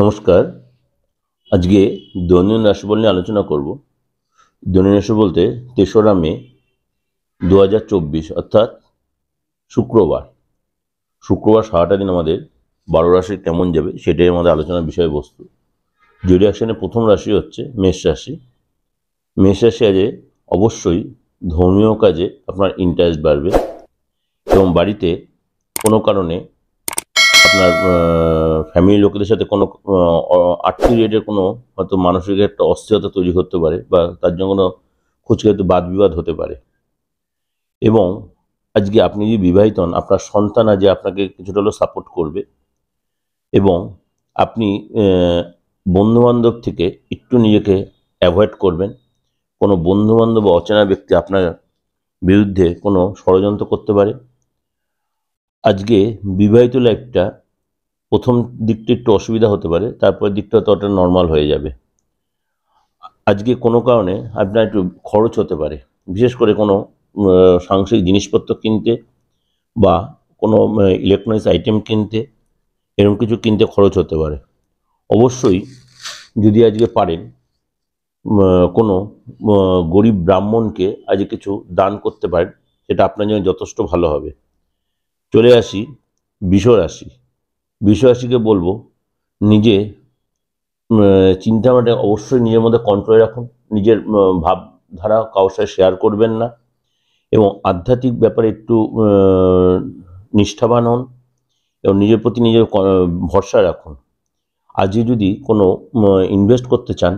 নমস্কার। আজকে দৈনন্দিন রাশিফল নিয়ে আলোচনা করব। দৈনন্দিন রাশি বলতে 3রা মে 2024 অর্থাৎ শুক্রবার। সারাটা দিন আমাদের 12 রাশি কেমন যাবে সেটাই আমাদের আলোচনার বিষয়বস্তু। জুডি অ্যাকশনের প্রথম রাশি হচ্ছে মেষ রাশি। মেষ রাশি আজে অবশ্যই ধর্মীয় কাজে আপনার ইন্টারেস্ট বাড়বে এবং বাড়িতে কোনো কারণে আপনার ফ্যামিলি লোকেদের সাথে কোনো আর্থিক রিলেটেড কোনো হয়তো মানসিক একটা অস্থিরতা তৈরি করতে পারে বা তার জন্য কোনো খুচখাচ বাদ বিবাদ হতে পারে। এবং আজকে আপনি যদি বিবাহিত হন, আপনার সন্তান আজকে আপনাকে কিছুটা হলেও সাপোর্ট করবে এবং আপনি বন্ধুবান্ধব থেকে একটু নিজেকে অ্যাভয়েড করবেন। কোনো বন্ধুবান্ধব বা অচেনা ব্যক্তি আপনার বিরুদ্ধে কোনো ষড়যন্ত্র করতে পারে। আজকে বিবাহিত লাইফটা প্রথম দিকটা একটু অসুবিধা হতে পারে, তারপর দিকটা ততটা নর্মাল হয়ে যাবে। আজকে কোনো কারণে আপনার একটু খরচ হতে পারে, বিশেষ করে কোনো সাংসারিক জিনিসপত্র কিনতে বা কোনো ইলেকট্রনিক্স আইটেম কিনতে, এরকম কিছু কিনতে খরচ হতে পারে। অবশ্যই যদি আজকে পারেন কোনো গরিব ব্রাহ্মণকে আজকে কিছু দান করতে পারেন, সেটা আপনার জন্য যথেষ্ট ভালো হবে। চলে আসি বৃষ রাশি। বৃষ রাশিকে বলবো নিজে চিন্তাভাবনা অবশ্যই নিজের মধ্যে কন্ট্রোলে রাখুন, নিজের ভাবধারা কারোর সাথে শেয়ার করবেন না এবং আধ্যাত্মিক ব্যাপারে একটু নিষ্ঠাবান হন এবং নিজের প্রতি নিজের ভরসা রাখুন। আজই যদি কোনো ইনভেস্ট করতে চান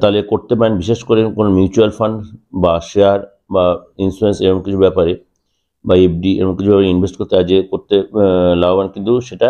তাহলে করতে পারেন, বিশেষ করে কোনো মিউচুয়াল ফান্ড বা শেয়ার বা ইন্স্যুরেন্স এরকম কিছু ব্যাপারে বা এফডি এরকম কিছুভাবে ইনভেস্ট করতে আজকে করতে লাভবান, কিন্তু সেটা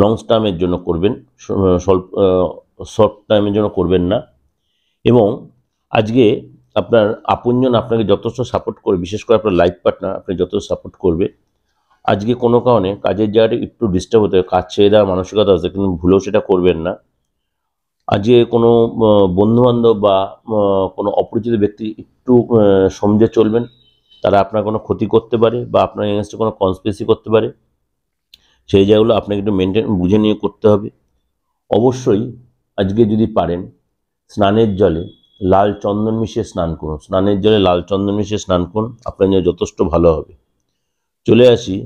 লং টার্মের জন্য করবেন, শর্ট টার্মের জন্য করবেন না। এবং আজকে আপনার আপনজন আপনাকে যথেষ্ট সাপোর্ট করবে, বিশেষ করে আপনার লাইফ পার্টনার আপনাকে যথেষ্ট সাপোর্ট করবে। আজকে কোনো কারণে কাজের জায়গাটা একটু ডিস্টার্ব হতে পারে, কাজ ছেড়ে দেওয়ার মানসিকতা আছে, কিন্তু ভুলেও সেটা করবেন না। আজকে কোনো বন্ধুবান্ধব বা কোনো অপরিচিত ব্যক্তি একটু সমঝে চলবেন, তারা আপনার কোনো ক্ষতি করতে পারে বা আপনার এগেনস্টে কোনো কনস্পিরেসি করতে পারে। সেই জায়গাগুলো আপনাকে একটু মেনটেন বুঝে নিয়ে করতে হবে। অবশ্যই আজকে যদি পারেন স্নানের জলে লাল চন্দন মিশিয়ে স্নান করুন। আপনার জন্য যথেষ্ট ভালো হবে। চলে আসি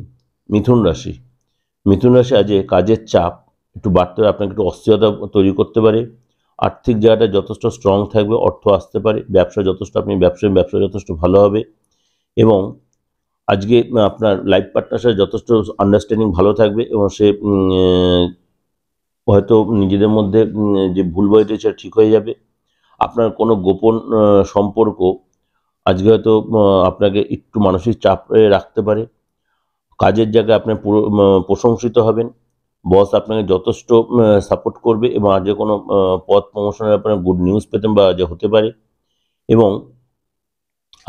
মিথুন রাশি। মিথুন রাশি আজকে কাজের চাপ একটু বাড়তে পারে, আপনাকে একটু অস্থিরতা তৈরি করতে পারে। আর্থিক জায়গাটা যথেষ্ট স্ট্রং থাকবে, অর্থ আসতে পারে। ব্যবসা যথেষ্ট আপনি ব্যবসা যথেষ্ট ভালো হবে এবং আজকে আপনার লাইফ পার্টনার সাথে যথেষ্ট আন্ডারস্ট্যান্ডিং ভালো থাকবে এবং সে হয়তো নিজেদের মধ্যে যে ভুল বইতে সেটা ঠিক হয়ে যাবে। আপনার কোনো গোপন সম্পর্ক আজকে হয়তো আপনাকে একটু মানসিক চাপ রাখতে পারে। কাজের জায়গায় আপনি প্রশংসিত হবেন, বস আপনাকে যথেষ্ট সাপোর্ট করবে এবং আজকে কোনো পদ প্রমোশনের আপনার গুড নিউজ পেতেন বা আজ হতে পারে। এবং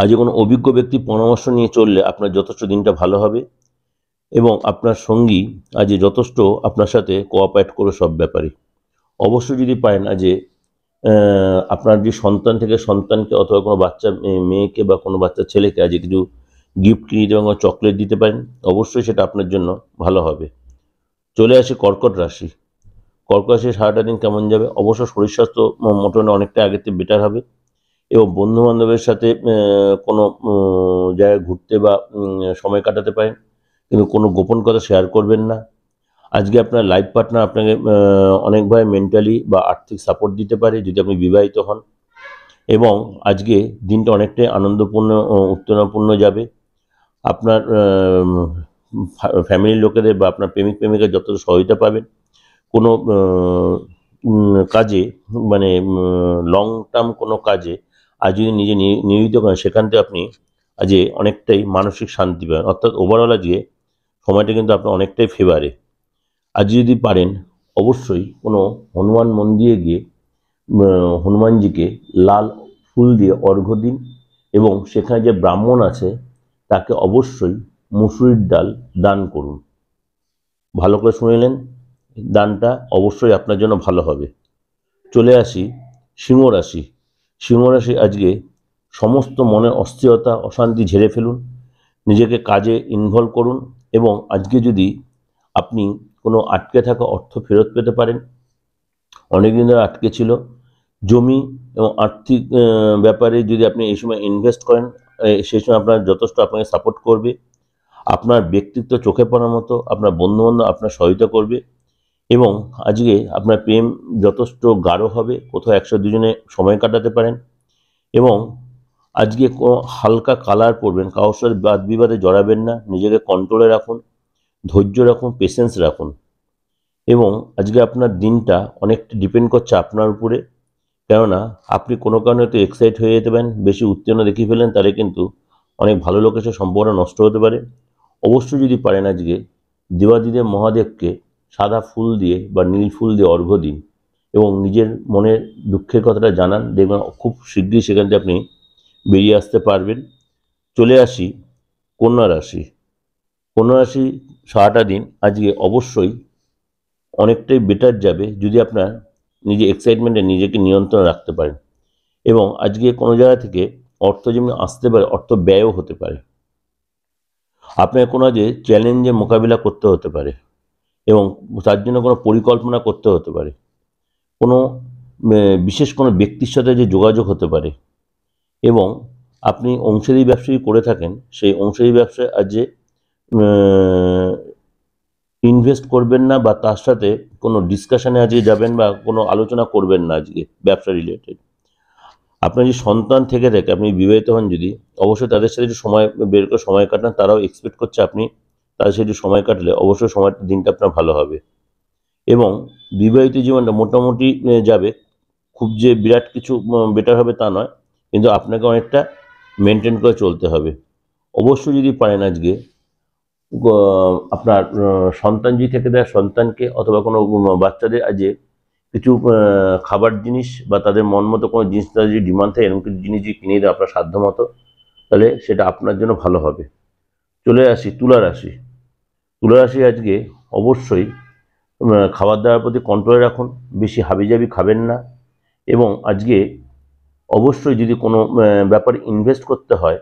আজকে কোনো অভিজ্ঞ ব্যক্তি পরামর্শ নিয়ে চললে আপনার যথেষ্ট দিনটা ভালো হবে এবং আপনার সঙ্গী আজকে যথেষ্ট আপনার সাথে কোঅপারেট করে সব ব্যাপারে। অবশ্যই যদি পারেন আজকে আপনার যে সন্তান থেকে সন্তানকে অথবা কোনো বাচ্চা মেয়েকে বা কোনো বাচ্চা ছেলেকে আজকে কিছু গিফট কিনে দিতে পারেন, চকলেট দিতে পারেন, অবশ্যই সেটা আপনার জন্য ভালো হবে। চলে আসে কর্কট রাশি। কর্কট রাশি সারাটা দিন কেমন যাবে? অবশ্য শরীর স্বাস্থ্য মোটামুটি অনেকটা আগেতে বেটার হবে এবং বন্ধুবান্ধবের সাথে কোনো জায়গায় ঘুরতে বা সময় কাটাতে পারেন, কিন্তু কোনো গোপন কথা শেয়ার করবেন না। আজকে আপনার লাইফ পার্টনার আপনাকে অনেকভাবে মেন্টালি বা আর্থিক সাপোর্ট দিতে পারে যদি আপনি বিবাহিত হন এবং আজকে দিনটা অনেকটাই আনন্দপূর্ণ উত্তেজনাপূর্ণ যাবে। আপনার ফ্যামিলির লোকেদের বা আপনার প্রেমিক প্রেমিকা যতটা সহায়তা পাবেন। কোনো কাজে মানে লং টার্ম কোনো কাজে আজ যদি নিজে নিয়োজিত করেন, সেখান থেকে আপনি আজকে অনেকটাই মানসিক শান্তি পাবেন। অর্থাৎ ওভারঅল আজকে সময়টা কিন্তু আপনার অনেকটাই ফেভারে। আজ যদি পারেন অবশ্যই কোনো হনুমান মন্দিরে গিয়ে হনুমানজিকে লাল ফুল দিয়ে অর্ঘ্য দিন এবং সেখানে যে ব্রাহ্মণ আছে তাকে অবশ্যই মুসুরির ডাল দান করুন। ভালো করে শুনে নিলেন, দানটা অবশ্যই আপনার জন্য ভালো হবে। চলে আসি সিংহ রাশি। সিংহ রাশি আজকে সমস্ত মনের অস্থিরতা অশান্তি ঝেড়ে ফেলুন, নিজেকে কাজে ইনভলভ করুন এবং আজকে যদি আপনি কোনো আটকে থাকা অর্থ ফেরত পেতে পারেন। অনেক দিন ধরে আটকে ছিল। জমি এবং আর্থিক ব্যাপারে যদি আপনি এই সময় ইনভেস্ট করেন, সেই সময় আপনার যথেষ্ট আপনাকে সাপোর্ট করবে। আপনার ব্যক্তিত্ব চোখে পড়ার মতো, আপনার বন্ধুবান্ধব আপনার সহায়তা করবে এবং আজকে আপনার প্রেম যথেষ্ট গাঢ় হবে। কোথাও একসাথে দুজনে সময় কাটাতে পারেন এবং আজকে হালকা কালার পরবেন। কারোর সাথে বাদ বিবাদে জড়াবেন না, নিজেকে কন্ট্রোলে রাখুন, ধৈর্য রাখুন, পেশেন্স রাখুন। এবং আজকে আপনার দিনটা অনেকটা ডিপেন্ড করছে আপনার উপরে, কেননা আপনি কোনো কারণে হয়তো এক্সাইট হয়ে যেতে পারেন, বেশি উত্তীর্ণ দেখিয়ে ফেলেন, তাহলে কিন্তু অনেক ভালো লোকের সাথে সম্পর্ক নষ্ট হতে পারে। অবশ্যই যদি পারেন আজকে দেবাদিদেব মহাদেবকে সাদা ফুল দিয়ে বা নীল ফুল দিয়ে অর্ঘ্য দিন এবং নিজের মনের দুঃখের কথাটা জানান, দেখবেন খুব শীঘ্রই সেখান থেকে আপনি বেরিয়ে আসতে পারবেন। চলে আসি কন্যা রাশি। কন্যা রাশি সারাটা দিন আজকে অবশ্যই অনেকটাই বেটার যাবে যদি আপনার নিজে এক্সাইটমেন্টে নিজেকে নিয়ন্ত্রণ রাখতে পারেন। এবং আজকে কোনো জায়গা থেকে অর্থ যেমন আসতে পারে, অর্থ ব্যয়ও হতে পারে। আপনার কোনো যে চ্যালেঞ্জের মোকাবিলা করতে হতে পারে এবং তার জন্য কোনো পরিকল্পনা করতে হতে পারে। কোনো বিশেষ কোনো ব্যক্তির সাথে যে যোগাযোগ হতে পারে এবং আপনি অংশীদারি ব্যবসায়ী করে থাকেন, সেই অংশীদারি ব্যবসায় আজ ইনভেস্ট করবেন না বা তার সাথে কোনো ডিসকাশানে আজকে যাবেন বা কোনো আলোচনা করবেন না আজকে ব্যবসা রিলেটেড। আপনার যে সন্তান থেকে থাকে, আপনি বিবাহিত হন যদি, অবশ্যই তাদের সাথে একটু সময় বের করে সময় কাটান। তারাও এক্সপেক্ট করছে আপনি তাদের সাথে একটু সময় কাটলে অবশ্যই সময়টা দিনটা আপনার ভালো হবে এবং বিবাহিত জীবনটা মোটামুটি যাবে। খুব যে বিরাট কিছু বেটার হবে তা নয়, কিন্তু আপনাকে অনেকটা মেনটেন করে চলতে হবে। অবশ্যই যদি পারেন আজকে আপনার সন্তান যদি থেকে দেয়, সন্তানকে অথবা কোনো বাচ্চাদের আজকে কিছু খাবার জিনিস বা তাদের মন মতো কোনো জিনিস তাদের যদি ডিমান্ড থাকে, এরকম কিছু জিনিস যদি কিনে দেয় আপনার সাধ্য মতো, তাহলে সেটা আপনার জন্য ভালো হবে। চলে আসি তুলা রাশি। তুলা রাশি আজকে অবশ্যই খাবার দাবার প্রতি কন্ট্রোলে রাখুন, বেশি হাবিজাবি খাবেন না এবং আজকে অবশ্যই যদি কোনো ব্যাপারে ইনভেস্ট করতে হয়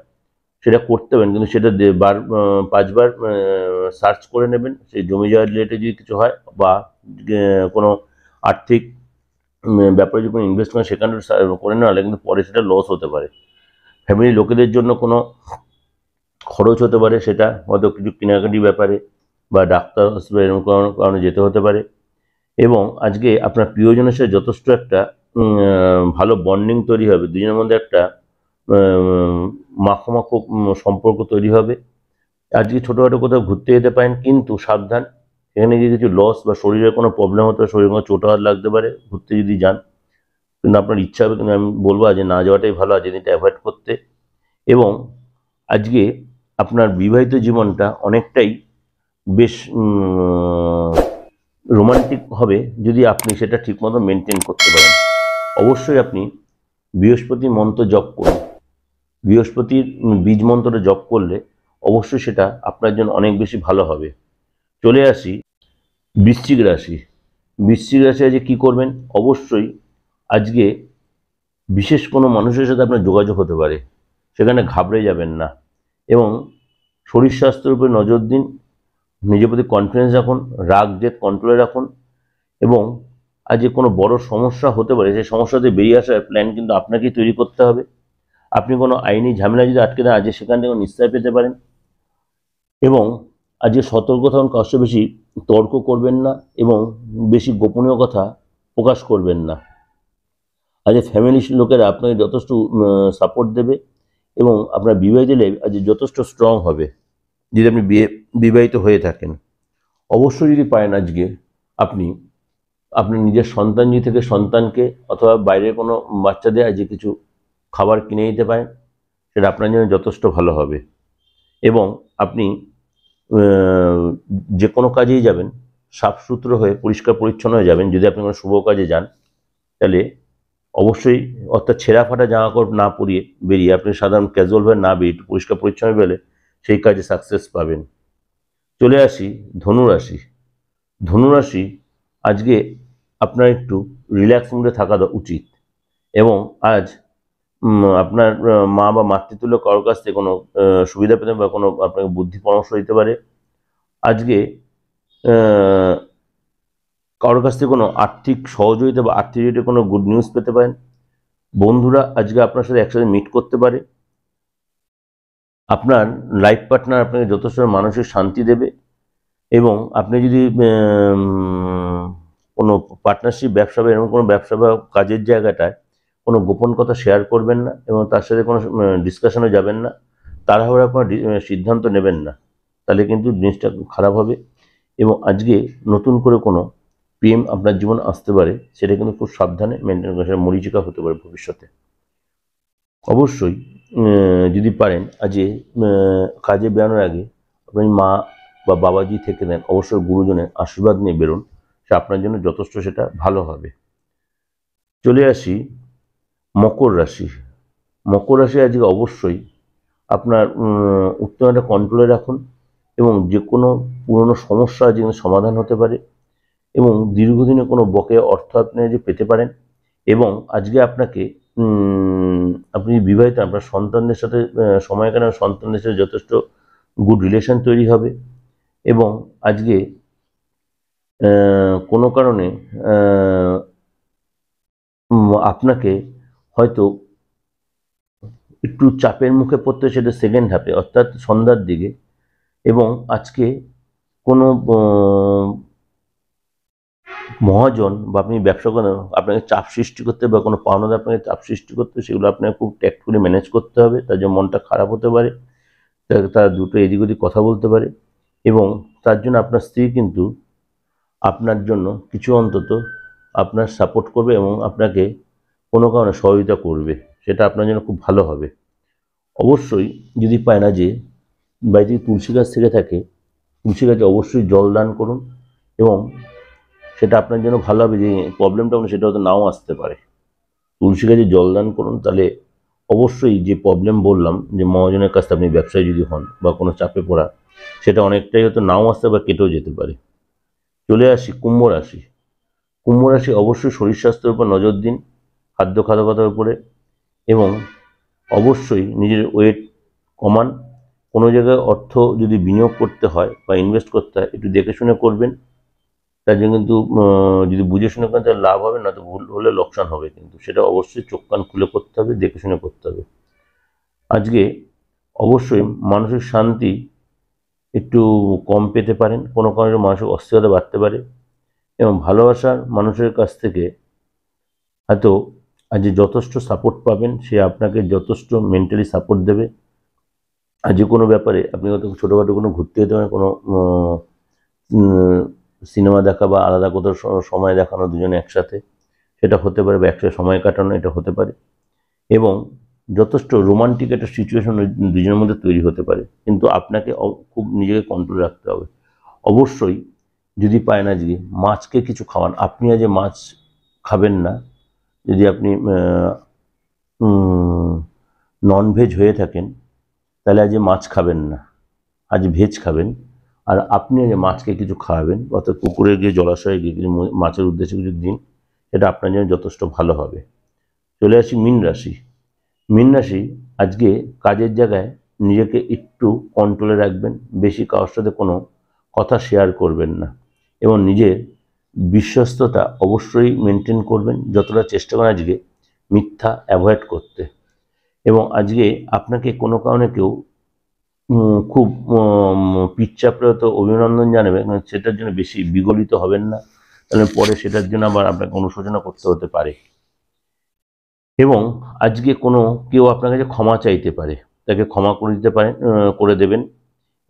সেটা করতে পারেন, কিন্তু সেটা পাঁচবার সার্চ করে নেবেন। সেই জমি জায়গা রিলেটেড যদি কিছু হয় বা কোনো আর্থিক ব্যাপারে যদি কোনো ইনভেস্ট করেন, সেখানে করে নেওয়া হলে কিন্তু পরে সেটা লস হতে পারে। ফ্যামিলি লোকেদের জন্য কোনো খরচ হতে পারে, সেটা হয়তো কিছু কেনাকাটির ব্যাপারে বা ডাক্তার হসপিটাল এরকম কারণে যেতে হতে পারে। এবং আজকে আপনার প্রিয়জনের সাথে যথেষ্ট একটা ভালো বন্ডিং তৈরি হবে, দুজনের মধ্যে একটা মাখো মাখো সম্পর্ক তৈরি হবে। আজকে ছোটোখাটো কোথাও ঘুরতে যেতে পারেন, কিন্তু সাবধান, এখানে গিয়ে কিছু লস বা শরীরের কোনো প্রবলেম হতে পারে, শরীরে কোনো চোট হাত লাগতে পারে ঘুরতে যদি যান। কিন্তু আপনার ইচ্ছা হবে, কিন্তু আমি বলবো আজ না যাওয়াটাই ভালো, আজ এটা অ্যাভয়েড করতে। এবং আজকে আপনার বিবাহিত জীবনটা অনেকটাই বেশ রোমান্টিক হবে যদি আপনি সেটা ঠিকমতো মেনটেন করতে পারেন। অবশ্যই আপনি বৃহস্পতি মন্ত্র জপ করুন। বৃহস্পতির বীজ মন্ত্রটা জপ করলে অবশ্যই সেটা আপনার জন্য অনেক বেশি ভালো হবে। চলে আসি বৃশ্চিক রাশি। বৃশ্চিক রাশি আজকে কী করবেন? অবশ্যই আজকে বিশেষ কোনো মানুষের সাথে আপনার যোগাযোগ হতে পারে, সেখানে ঘাবড়ে যাবেন না এবং শরীর স্বাস্থ্যের উপরে নজর দিন, নিজের প্রতি কনফিডেন্স রাখুন, রাগ জেদ কন্ট্রোলে রাখুন। এবং আজ কোনো বড় সমস্যা হতে পারে, সেই সমস্যাতে বেরিয়ে আসার প্ল্যান কিন্তু আপনাকেই তৈরি করতে হবে। আপনি কোনো আইনি ঝামেলা যদি আটকে দেন, আজ সেখান থেকে নিশ্চয় পেতে পারেন। এবং আজকে সতর্ক থাকুন, কারোর সাথে বেশি তর্ক করবেন না এবং বেশি গোপনীয় কথা প্রকাশ করবেন না। আজ ফ্যামিলির লোকেরা আপনাকে যথেষ্ট সাপোর্ট দেবে এবং আপনার বিবাহিত লাইফ আজ যথেষ্ট স্ট্রং হবে যদি আপনি বিবাহিত হয়ে থাকেন। অবশ্যই যদি পারেন আজকে আপনি আপনার নিজের সন্তান যদি থেকে সন্তানকে অথবা বাইরের কোনো বাচ্চাদের আজকে কিছু খাবার কিনে দিতে পারেন, সেটা আপনার জন্য যথেষ্ট ভালো হবে। এবং আপনি যে কোনো কাজেই যাবেন সাফসুতরো হয়ে পরিষ্কার পরিচ্ছন্ন হয়ে যাবেন। যদি আপনি কোনো শুভ কাজে যান, তাহলে অবশ্যই অর্থাৎ ছেঁড়া ফাটা জামাকাপড় না পরিয়ে বেরিয়ে আপনি সাধারণ ক্যাজুয়াল হয়ে না বেরিয়ে পরিষ্কার পরিচ্ছন্ন হয়ে সেই কাজে সাকসেস পাবেন। চলে আসি ধনুরাশি। ধনুরাশি আজকে আপনার একটু রিল্যাক্স মুডে থাকা উচিত এবং আজ আপনার মা বা মাতৃতুল্য কারোর কাছ থেকে কোনো সুবিধা পেতে বা কোনো আপনাকে বুদ্ধি পরামর্শ দিতে পারে। আজকে কারোর কাছ থেকে কোনো আর্থিক সহযোগিতা বা আর্থিক রিলেটেড কোনো গুড নিউজ পেতে পারেন। বন্ধুরা আজকে আপনার সাথে একসাথে মিট করতে পারে। আপনার লাইফ পার্টনার আপনাকে যথেষ্ট মানসিক শান্তি দেবে, এবং আপনি যদি কোনো পার্টনারশিপ ব্যবসা বা এরকম কোনো ব্যবসা বা কাজের জায়গাটায় কোনো গোপন কথা শেয়ার করবেন না, এবং তার সাথে কোনো ডিসকাশনে যাবেন না, তাড়াহুড়া কোনো সিদ্ধান্ত নেবেন না, তাহলে কিন্তু জিনিসটা খারাপ হবে। এবং আজকে নতুন করে কোনো প্রেম আপনার জীবন আসতে পারে, সেটা কিন্তু খুব সাবধানে মেনটেন করা, সেটা মরিচিকা হতে পারে ভবিষ্যতে। অবশ্যই যদি পারেন আজকে কাজে বেরোনোর আগে আপনি মা বা বাবাজি থেকে দেন, অবশ্যই গুরুজনের আশীর্বাদ নিয়ে বেরোন, সে আপনার জন্য যথেষ্ট সেটা ভালো হবে। চলে আসি মকর রাশি। মকর রাশি আজকে অবশ্যই আপনার উত্তেজনাটা কন্ট্রোলে রাখুন, এবং যে কোনো পুরনো সমস্যা যেগুলো সমাধান হতে পারে, এবং দীর্ঘদিনে কোনো বকেয়া অর্থ আপনি যে পেতে পারেন। এবং আজকে আপনাকে আপনি বিবাহিত, আপনার সন্তানদের সাথে সময় কাটানো, সন্তানদের সাথে যথেষ্ট গুড রিলেশন তৈরি হবে। এবং আজকে কোনো কারণে আপনাকে হয়তো একটু চাপের মুখে পড়তে, সেটা সেকেন্ড হাফে অর্থাৎ সন্ধ্যার দিকে। এবং আজকে কোনো মহাজন বা আপনি ব্যবসা করেন আপনাকে চাপ সৃষ্টি করতে, বা কোনো পাওনাদার আপনাকে চাপ সৃষ্টি করতে, সেগুলো আপনাকে খুব ট্যাক্টফুলি ম্যানেজ করতে হবে। তার জন্য মনটা খারাপ হতে পারে, তারা দুটো এদিক ওদিক কথা বলতে পারে, এবং তার জন্য আপনার স্ত্রী কিন্তু আপনার জন্য কিছু অন্তত আপনার সাপোর্ট করবে, এবং আপনাকে কোনো কারণে সহযোগিতা করবে, সেটা আপনার জন্য খুব ভালো হবে। অবশ্যই যদি পায় না যে বাড়িতে তুলসী গাছ থেকে থাকে, তুলসী গাছে অবশ্যই জল দান করুন, এবং সেটা আপনার জন্য ভালো হবে। যে প্রবলেমটা আপনার সেটা হয়তো নাও আসতে পারে, তুলসী গাছে জল দান করুন, তাহলে অবশ্যই যে প্রবলেম বললাম যে মহাজনের কাছে আপনি ব্যবসায় যদি হন বা কোনো চাপে পড়া, সেটা অনেকটাই হয়তো নাও আসতে বা কেটেও যেতে পারে। চলে আসি কুম্ভ রাশি। কুম্ভ রাশি অবশ্যই শরীর স্বাস্থ্যের উপর নজর দিন, খাদ্য খাদকতার উপরে, এবং অবশ্যই নিজের ওয়েট কমান। কোনো জায়গায় অর্থ যদি বিনিয়োগ করতে হয় বা ইনভেস্ট করতে হয়, একটু দেখে শুনে করবেন, তার জন্য কিন্তু যদি বুঝে শুনে করেন তাহলে লাভ হবে, না তো ভুল হলে লোকসান হবে, কিন্তু সেটা অবশ্যই চোখ কান খুলে করতে হবে, দেখে শুনে করতে হবে। আজকে অবশ্যই মানসিক শান্তি একটু কম পেতে পারেন, কোনো কারণে মানসিক অস্থিরতা বাড়তে পারে, এবং ভালোবাসার মানুষের কাছ থেকে হয়তো আজকে যথেষ্ট সাপোর্ট পাবেন, সে আপনাকে যথেষ্ট মেন্টালি সাপোর্ট দেবে। আজকে কোনো ব্যাপারে আপনি হয়তো ছোটোখাটো কোনো ঘুরতে যেতে পারেন, কোনো সিনেমা দেখা বা আলাদা কোথাও সময় দেখানো দুজনে একসাথে, সেটা হতে পারে, বা একসাথে সময় কাটানো, এটা হতে পারে। এবং যথেষ্ট রোমান্টিক একটা সিচুয়েশন দুজনের মধ্যে তৈরি হতে পারে, কিন্তু আপনাকে খুব নিজেকে কন্ট্রোল রাখতে হবে। অবশ্যই যদি পায় না আজকে মাছকে কিছু খাওয়ান, আপনি আজ মাছ খাবেন না। যদি আপনি ননভেজ হয়ে থাকেন তাহলে আজ মাছ খাবেন না, আজ ভেজ খাবেন, আর আপনি আজ মাছকে কিছু খাওয়াবেন, অর্থাৎ পুকুরে গিয়ে জলাশয়ে গিয়ে কিছু মাছের উদ্দেশ্যে কিছু দিন, এটা আপনার জন্য যথেষ্ট ভালো হবে। চলে আসি মীন রাশি। মীন রাশি আজকে কাজের জায়গায় নিজেকে একটু কন্ট্রোলে রাখবেন, বেশি কারোর সাথে কোনো কথা শেয়ার করবেন না, এবং নিজের বিশ্বস্ততা অবশ্যই মেনটেন করবেন, যতটা চেষ্টা করেন আজকে মিথ্যা অ্যাভয়েড করতে। এবং আজকে আপনাকে কোনো কারণে কেউ খুব পিচ্চাপ্রয়ত অভিনন্দন জানাবে, সেটার জন্য বেশি বিগলিত হবেন না, তাহলে পরে সেটার জন্য আবার আপনাকে অনুশোচনা করতে হতে পারে। এবং আজকে কোনো কেউ আপনার কাছে ক্ষমা চাইতে পারে, তাকে ক্ষমা করে দিতে পারেন, করে দেবেন।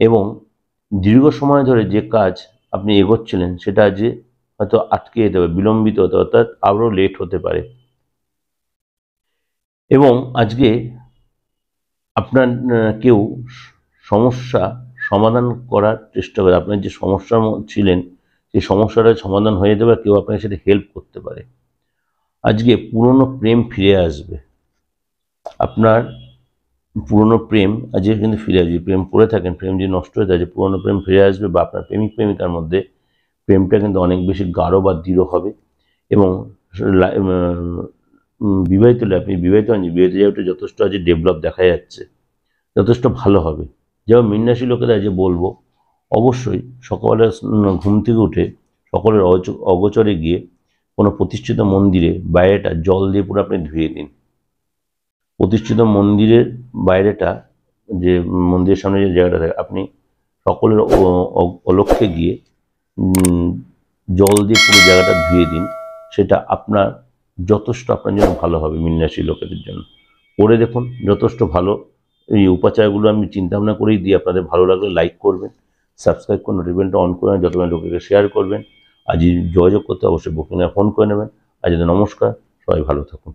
এবং দীর্ঘ সময় ধরে যে কাজ আপনি এগোচ্ছিলেন সেটা আজকে হয়তো আটকে যেতে পারে, বিলম্বিত হতে, অর্থাৎ আরও লেট হতে পারে। এবং আজকে আপনার কেউ সমস্যা সমাধান করার চেষ্টা করে, আপনার যে সমস্যা ছিলেন সেই সমস্যাটা সমাধান হয়ে যেতে পারে, কেউ আপনাকে সেটা হেল্প করতে পারে। আজকে পুরনো প্রেম ফিরে আসবে, আপনার পুরনো প্রেম আজকে কিন্তু ফিরে আসবে। প্রেম পড়ে থাকেন, প্রেম যে নষ্ট হয়ে যায়, পুরনো প্রেম ফিরে আসবে, বা আপনার প্রেমিক প্রেমিকার মধ্যে প্রেমটা কিন্তু অনেক বেশি গাঢ় বা দৃঢ় হবে। এবং বিবাহিত হলে আপনি বিবাহিত হন, বিবাহিত জায়গাটা যথেষ্ট আজ ডেভেলপ দেখা যাচ্ছে, যথেষ্ট ভালো হবে। যেমন মীন রাশি লোকেরা আজ বলবো অবশ্যই সকালে ঘুম থেকে উঠে সকলের অগোচরে গিয়ে কোনো প্রতিষ্ঠিত মন্দিরে বাইরেটা জল দিয়ে পুরো আপনি ধুয়ে দিন। প্রতিষ্ঠিত মন্দিরের বাইরেটা, যে মন্দিরের সামনে যে জায়গাটা থাকে, আপনি সকলের অলক্ষ্যে গিয়ে জল দিয়ে পুরো জায়গাটা ধুয়ে দিন। সেটা আপনার যথেষ্ট আপনার জন্য ভালো হবে, মিনরাশি লোকেদের জন্য। করে দেখুন, যথেষ্ট ভালো। এই উপাচারগুলো আমি চিন্তাভাবনা করেই দিই। আপনাদের ভালো লাগলে লাইক করবেন, সাবস্ক্রাইব করুন, নোটিফিকেশনটা অন করে নেবেন, যতক্ষণ লোকেকে শেয়ার করবেন। আজই যোগাযোগ করতে অবশ্যই বুকিংয়ে ফোন করে নেবেন। আজ নমস্কার, সবাই ভালো থাকুন।